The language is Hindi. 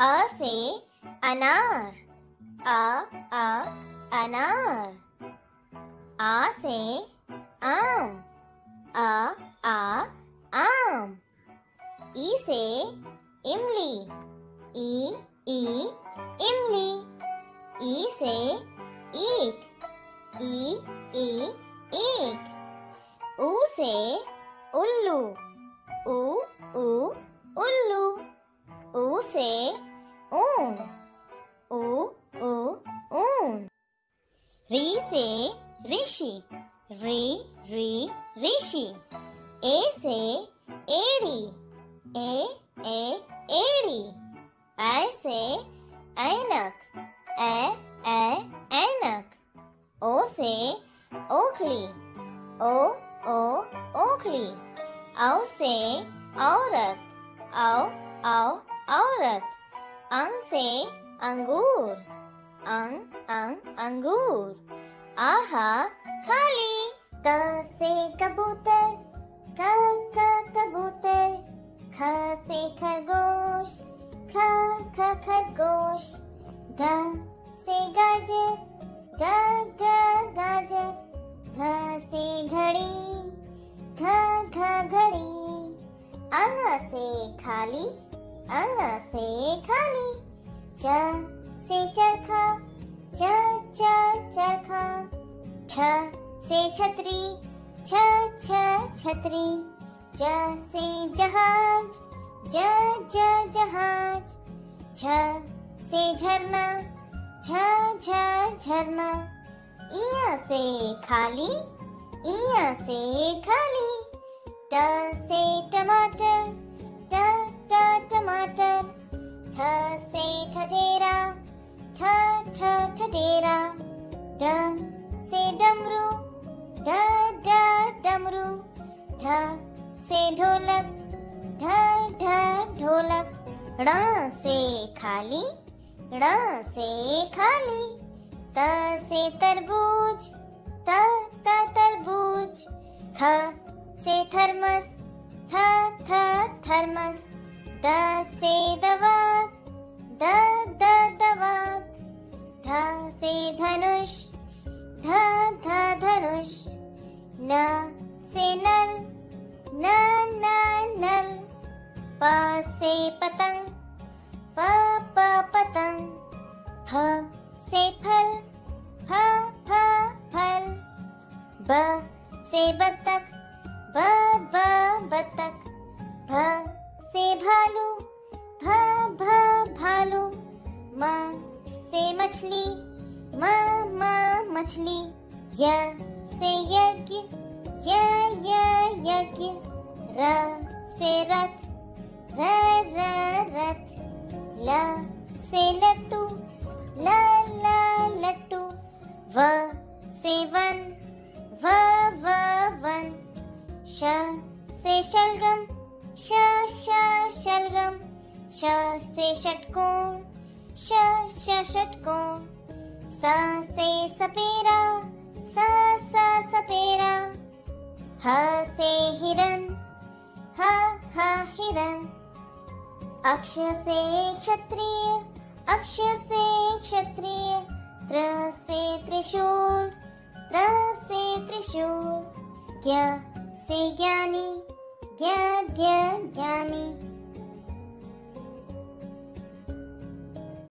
A से अनार, अ अनार। आ से आम, अ आम। ई से इमली, इ इमली। ई से ईख, इ ईख। उ से उल्लू, उ उल्लू। ऊ से ऊन, ऊ ऊन। री से ऋषि, री ऋषि। ए से एड़ी, ए एड़ी। ऐ से ऐनक, ऐ ऐनक। ओ से ओखली, ओ ओखली। औ से औरत, औरत। अंग से अंगूर, अंग अंगूर। आहा खाली। क से कबूतर, ख कबूतर। ख से खरगोश, ख खरगोश। ग से गाजर, ग गाजर। घ से घड़ी, घ घड़ी। अंग से खाली, अंग से खाली। च से चरखा, च चरखा। छ से छतरी, छ छतरी। ज से जहाज, ज जहाज। झ से झरना, झ झरना। इया से खाली, इया से खाली। ट से टमाटर, टमाटर। ठ से ठठेरा, ठठेरा। ड से डमरू, डमरू। ढ से ढोलक, ढोलक। ण से खाली, ण से खाली। त से तरबूज, तरबूज। थ से थर्मस, थर्मस। द से दवात, दवात। ध से धनुष, धनुष। न से नल, नल। प से पतंग, पतंग। फ से फल, फल। ब से बत्तख, बत्तख। भ से भालू, भालू। म से मछली, मछली। य से यज्ञ, यज्ञ। र से रथ, रथ। ल से लट्टू, लट्टू। व से वन, वन। श से शलगम, शलगम। श से षटकोण, षटकोण। स से सपेरा, सपेरा। ह से हिरन, हिरन। अक्ष से क्षत्रिय, क्षत्रिय। त्र से त्रिशूल, त्रिशूल। ज्ञ से ज्ञानी, ज्ञानी।